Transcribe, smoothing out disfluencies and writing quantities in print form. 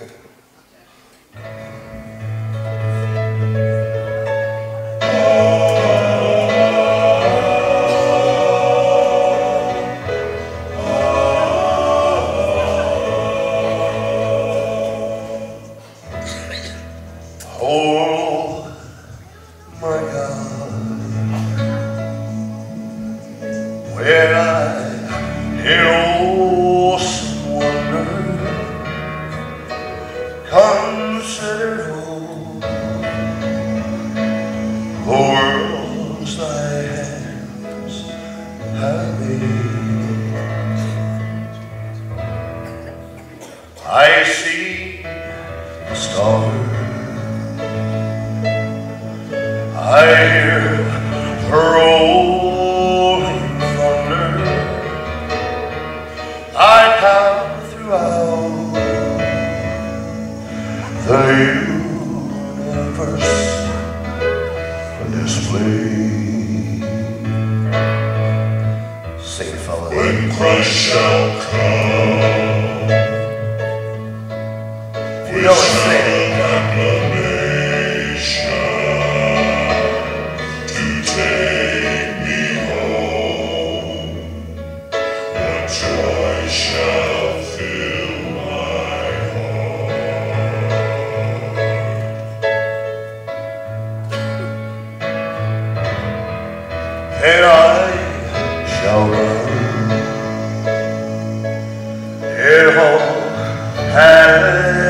Oh my God, when I knew wonder considerable the world's thy hands have made, I see the stars, I hear the rolling thunder, I count throughout the universe for display. Sing it, fellas. When Christ shall come, we shall have acclamation. Joy shall fill my heart. And I shall run it all.